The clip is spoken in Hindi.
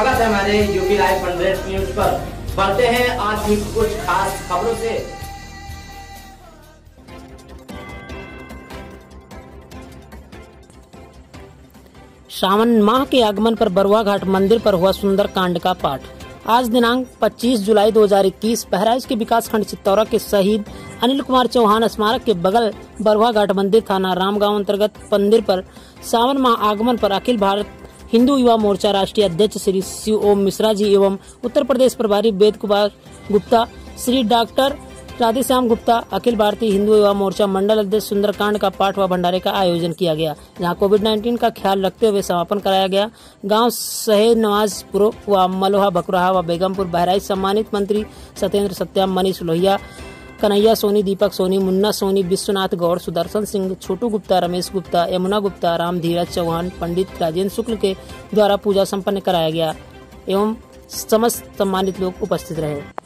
स्वागत है हमारे यूपी लाइव 100 न्यूज पर। बढ़ते हैं आज भी कुछ खास खबरों से। सावन माह के आगमन पर बरुआ घाट मंदिर पर हुआ सुंदरकांड का पाठ। आज दिनांक 25 जुलाई 2021 बहराइच के विकास खंड चित्तौरा के शहीद अनिल कुमार चौहान स्मारक के बगल बरुआ घाट मंदिर थाना रामगांव अंतर्गत मंदिर पर सावन माह आगमन पर अखिल भारत हिंदू युवा मोर्चा राष्ट्रीय अध्यक्ष श्री शिव ओम मिश्रा जी एवं उत्तर प्रदेश प्रभारी वेद कुमार गुप्ता, श्री डॉक्टर राधे श्याम गुप्ता, अखिल भारतीय हिंदू युवा मोर्चा मंडल अध्यक्ष सुंदरकांड का पाठ व भंडारे का आयोजन किया गया, जहां कोविड-19 का ख्याल रखते हुए समापन कराया गया। गांव सहे नवाजपुर व मलोहा बकराहा व बेगमपुर बहराइच सम्मानित मंत्री सतेन्द्र सत्याम, मनीष लोहिया, कन्हैया सोनी, दीपक सोनी, मुन्ना सोनी, विश्वनाथ गौड़, सुदर्शन सिंह, छोटू गुप्ता, रमेश गुप्ता, यमुना गुप्ता, राम धीराज चौहान, पंडित राजेंद्र शुक्ल के द्वारा पूजा सम्पन्न कराया गया एवं समस्त सम्मानित लोग उपस्थित रहे।